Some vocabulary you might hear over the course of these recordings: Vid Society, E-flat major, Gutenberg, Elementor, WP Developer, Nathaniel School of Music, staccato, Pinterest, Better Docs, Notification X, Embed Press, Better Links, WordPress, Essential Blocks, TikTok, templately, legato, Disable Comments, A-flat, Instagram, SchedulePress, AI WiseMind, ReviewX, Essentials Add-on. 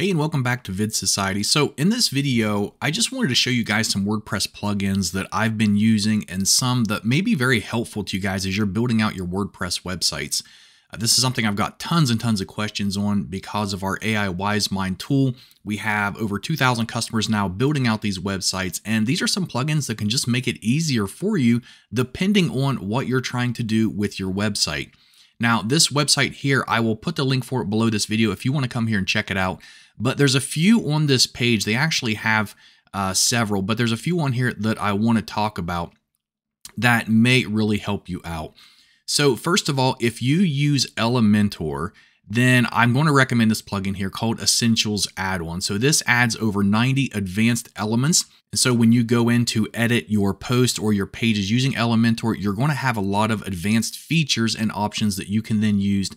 Hey, and welcome back to Vid Society. So in this video, I just wanted to show you guys some WordPress plugins that I've been using and some that may be very helpful to you guys as you're building out your WordPress websites. This is something I've got tons and tons of questions on because of our AI WiseMind tool. We have over 2,000 customers now building out these websites, and these are some plugins that can just make it easier for you depending on what you're trying to do with your website. Now, this website here, I will put the link for it below this video if you want to come here and check it out. But there's a few on this page. They actually have several, but there's a few on here that I want to talk about that may really help you out. So first of all, if you use Elementor, then I'm going to recommend this plugin here called Essentials Add-on. So this adds over 90 advanced elements. And so when you go in to edit your post or your pages using Elementor, you're going to have a lot of advanced features and options that you can then use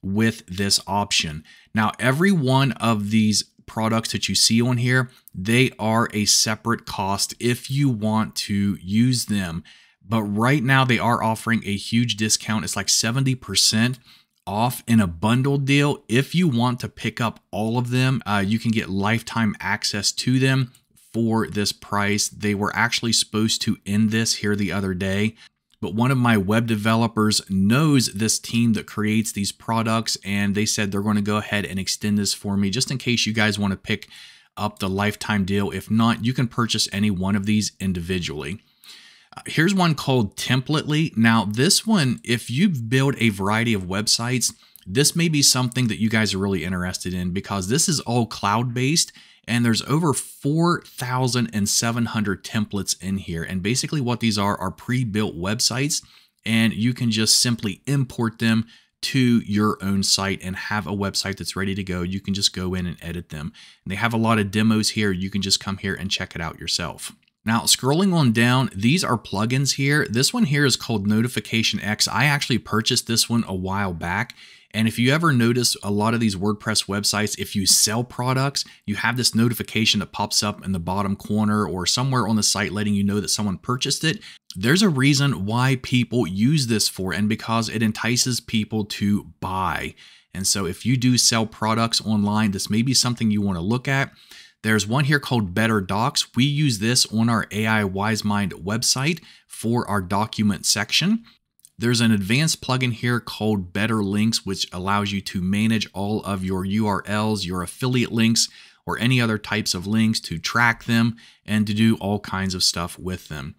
with this option. Now, every one of these products that you see on here, they are a separate cost if you want to use them. But right now they are offering a huge discount. It's like 70% off in a bundle deal. If you want to pick up all of them, you can get lifetime access to them for this price. They were actually supposed to end this here the other day, but one of my web developers knows this team that creates these products, and they said they're going to go ahead and extend this for me just in case you guys want to pick up the lifetime deal. If not, you can purchase any one of these individually. Here's one called Templately. Now this one, if you build a variety of websites, this may be something that you guys are really interested in because this is all cloud-based. And there's over 4,700 templates in here. And basically what these are pre-built websites, and you can just simply import them to your own site and have a website that's ready to go. You can just go in and edit them. And they have a lot of demos here. You can just come here and check it out yourself. Now, scrolling on down, these are plugins here. This one here is called Notification X. I actually purchased this one a while back. And if you ever notice a lot of these WordPress websites, if you sell products, you have this notification that pops up in the bottom corner or somewhere on the site letting you know that someone purchased it. There's a reason why people use this for, and because it entices people to buy. And so if you do sell products online, this may be something you want to look at. There's one here called Better Docs. We use this on our AI WiseMind website for our document section. There's an advanced plugin here called Better Links, which allows you to manage all of your URLs, your affiliate links, or any other types of links, to track them and to do all kinds of stuff with them.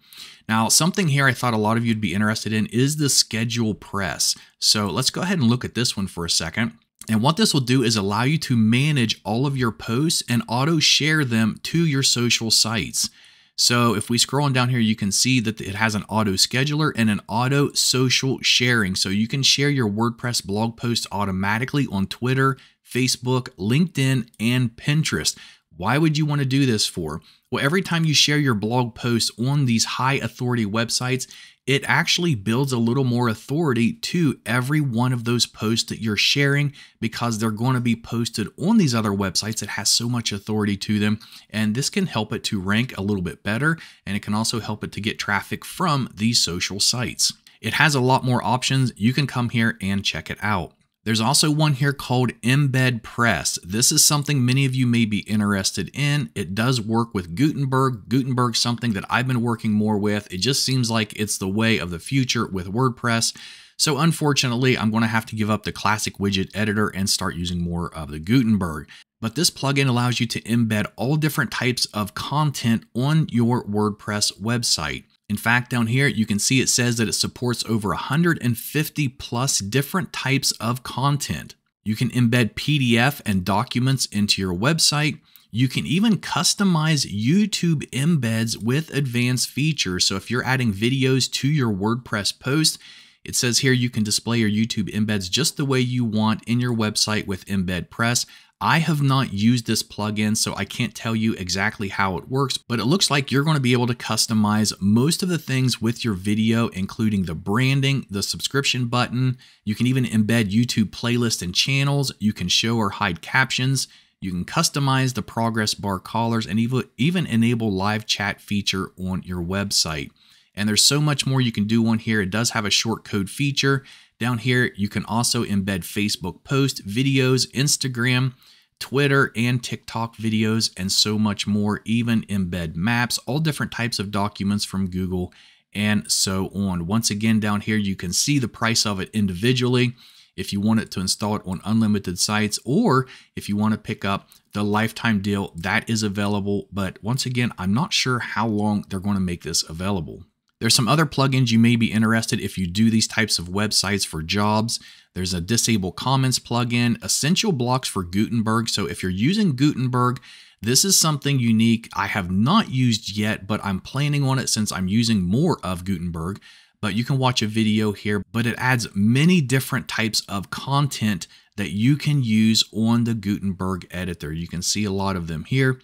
Now, something here I thought a lot of you'd be interested in is the SchedulePress. So let's go ahead and look at this one for a second. And what this will do is allow you to manage all of your posts and auto share them to your social sites. So if we scroll on down here, you can see that it has an auto scheduler and an auto social sharing. So you can share your WordPress blog posts automatically on Twitter, Facebook, LinkedIn, and Pinterest. Why would you want to do this for? Well, every time you share your blog posts on these high authority websites, it actually builds a little more authority to every one of those posts that you're sharing, because they're going to be posted on these other websites that has so much authority to them. And this can help it to rank a little bit better, and it can also help it to get traffic from these social sites. It has a lot more options. You can come here and check it out. There's also one here called Embed Press. This is something many of you may be interested in. It does work with Gutenberg. Gutenberg's something that I've been working more with. It just seems like it's the way of the future with WordPress. So unfortunately, I'm going to have to give up the classic widget editor and start using more of the Gutenberg. But this plugin allows you to embed all different types of content on your WordPress website. In fact, down here, you can see it says that it supports over 150 plus different types of content. You can embed PDF and documents into your website. You can even customize YouTube embeds with advanced features. So if you're adding videos to your WordPress post, it says here you can display your YouTube embeds just the way you want in your website with Embed Press. I have not used this plugin, so I can't tell you exactly how it works, but it looks like you're going to be able to customize most of the things with your video, including the branding, the subscription button. You can even embed YouTube playlists and channels. You can show or hide captions. You can customize the progress bar callers, and even enable live chat feature on your website. And there's so much more you can do on here. It does have a short code feature. Down here, you can also embed Facebook posts, videos, Instagram, Twitter and TikTok videos, and so much more, even embed maps, all different types of documents from Google, and so on. Once again, down here, you can see the price of it individually if you want it to install it on unlimited sites, or if you want to pick up the lifetime deal, that is available. But once again, I'm not sure how long they're going to make this available. There's some other plugins you may be interested in if you do these types of websites for jobs. There's a Disable Comments plugin, Essential Blocks for Gutenberg. So if you're using Gutenberg, this is something unique I have not used yet, but I'm planning on it since I'm using more of Gutenberg. But you can watch a video here, but it adds many different types of content that you can use on the Gutenberg editor. You can see a lot of them here,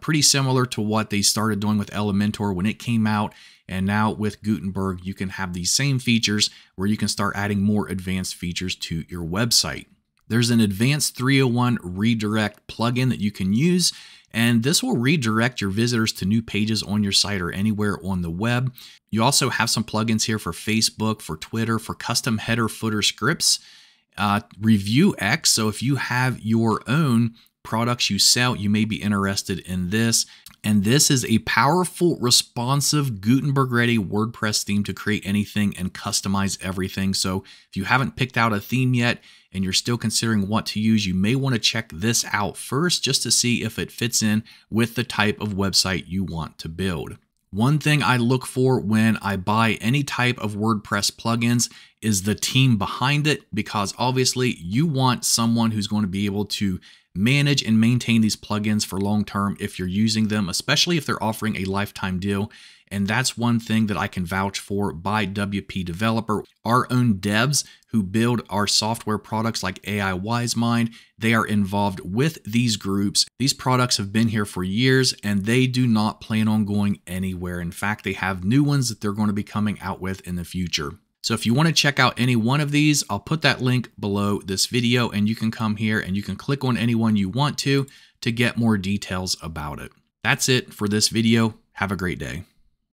pretty similar to what they started doing with Elementor when it came out. And now with Gutenberg, you can have these same features where you can start adding more advanced features to your website. There's an advanced 301 redirect plugin that you can use, and this will redirect your visitors to new pages on your site or anywhere on the web. You also have some plugins here for Facebook, for Twitter, for custom header footer scripts, ReviewX. So if you have your own products you sell, you may be interested in this. And this is a powerful, responsive, Gutenberg-ready WordPress theme to create anything and customize everything. So if you haven't picked out a theme yet and you're still considering what to use, you may want to check this out first just to see if it fits in with the type of website you want to build. One thing I look for when I buy any type of WordPress plugins is the team behind it, because obviously you want someone who's going to be able to manage and maintain these plugins for long term if you're using them, especially if they're offering a lifetime deal. And that's one thing that I can vouch for by WP Developer. Our own devs who build our software products like AI WiseMind, they are involved with these groups. These products have been here for years and they do not plan on going anywhere. In fact, they have new ones that they're going to be coming out with in the future. So if you want to check out any one of these, I'll put that link below this video and you can come here and you can click on any one you want to get more details about it. That's it for this video. Have a great day.